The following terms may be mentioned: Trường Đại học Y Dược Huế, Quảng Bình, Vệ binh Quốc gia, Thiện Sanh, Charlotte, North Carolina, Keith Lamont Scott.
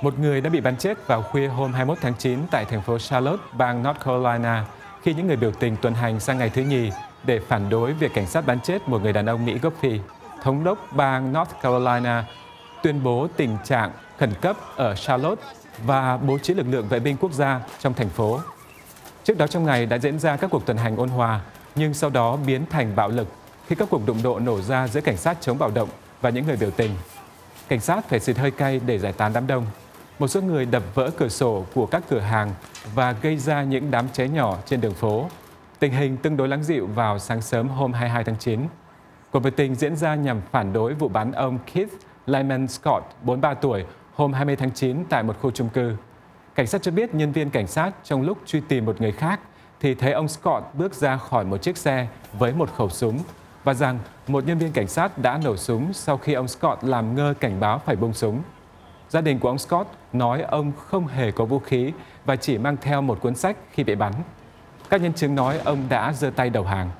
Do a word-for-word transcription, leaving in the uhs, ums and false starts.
Một người đã bị bắn chết vào khuya hôm hai mươi mốt tháng chín tại thành phố Charlotte, bang North Carolina, khi những người biểu tình tuần hành sang ngày thứ nhì để phản đối việc cảnh sát bắn chết một người đàn ông Mỹ gốc Phi. Thống đốc bang North Carolina tuyên bố tình trạng khẩn cấp ở Charlotte và bố trí lực lượng vệ binh quốc gia trong thành phố. Trước đó trong ngày đã diễn ra các cuộc tuần hành ôn hòa, nhưng sau đó biến thành bạo lực khi các cuộc đụng độ nổ ra giữa cảnh sát chống bạo động và những người biểu tình. Cảnh sát phải xịt hơi cay để giải tán đám đông. Một số người đập vỡ cửa sổ của các cửa hàng và gây ra những đám cháy nhỏ trên đường phố. Tình hình tương đối lắng dịu vào sáng sớm hôm hai mươi hai tháng chín. Cuộc biểu tình diễn ra nhằm phản đối vụ bắn ông Keith Lamont Scott, bốn mươi ba tuổi, hôm hai mươi tháng chín tại một khu chung cư. Cảnh sát cho biết nhân viên cảnh sát trong lúc truy tìm một người khác thì thấy ông Scott bước ra khỏi một chiếc xe với một khẩu súng và rằng một nhân viên cảnh sát đã nổ súng sau khi ông Scott làm ngơ cảnh báo phải buông súng. Gia đình của ông Scott nói ông không hề có vũ khí và chỉ mang theo một cuốn sách khi bị bắn. Các nhân chứng nói ông đã giơ tay đầu hàng.